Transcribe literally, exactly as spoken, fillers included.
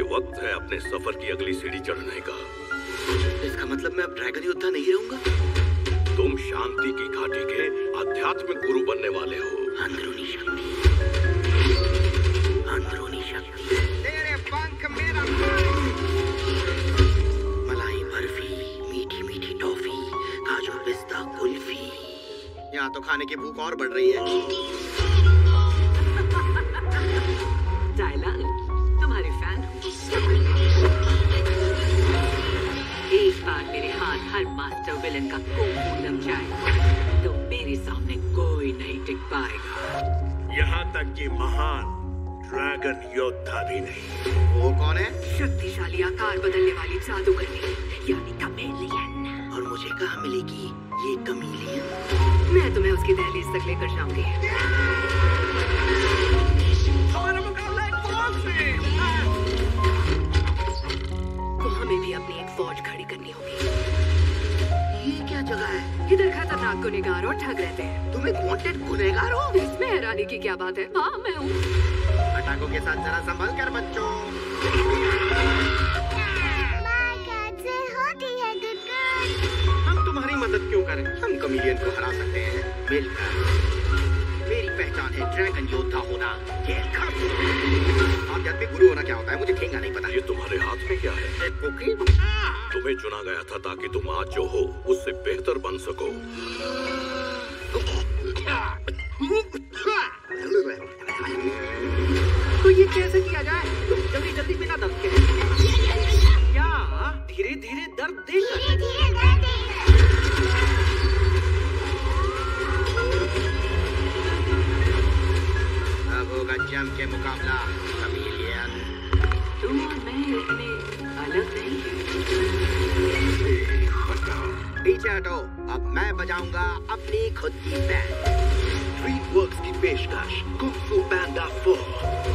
ये वक्त है अपने सफर की अगली सीढ़ी चढ़ने का। इसका मतलब मैं अब ड्रैगन योद्धा नहीं रहूंगा? तुम शांति की घाटी के आध्यात्मिक गुरु बनने वाले हो। अंदरूनी शक्ति, अंदरूनी शक्ति। तेरे पंख मेरा मलाई बर्फी, मीठी मीठी टॉफी, काजू पिस्ता कुल्फी। यहाँ तो खाने की भूख और बढ़ रही है। डायला तुम्हारी फैन हूँ। एक बार मेरे हाथ हर मास्टर विलन का कोहू लग जाए तो मेरे सामने कोई नहीं टिक पाएगा। यहाँ तक कि महान ड्रैगन योद्धा भी नहीं। वो कौन है? शक्तिशाली आकार बदलने वाली जादूगरनी यानी कमेलियन। और मुझे कहाँ मिलेगी ये कमेलियन? मैं तुम्हें उसकी दहलीज तक लेकर जाऊंगी। हमारा मुकाबला एक फौज से। तो हमें भी अपनी एक फौज खड़ी करनी होगी। ये क्या जगह है? इधर खतरनाक गुनेगार और ठग रहते हैं। तुम एक वांटेड गुनेगार हो? इसमें हैरानी की क्या बात है? हाँ मैं हूँ। पटाखों के साथ जरा संभल कर बच्चों। मदद क्यों करें? हम कमेलियन को हरा सकते हैं मिलकर। मेरी पहचान है ड्रैगन योद्धा होना। आध्यात्मिक गुरु होना क्या होता है मुझे ठेंगा नहीं पता। ये तुम्हारे हाथ में क्या है? तुम्हें चुना गया था ताकि तुम आज जो हो उससे बेहतर बन सको। तो ये कैसे किया जाए? तुम जल्दी जल्दी बिना दर्द के क्या धीरे धीरे दर्द देकर। होगा जम के मुकाबला कमेलियन। तुम और मैं इतने अलग नहीं। पीछे हटो, अब मैं बजाऊंगा अपनी खुद की बैंड। ड्रीमवर्क्स की पेशकश कुंग फू पांडा फोर।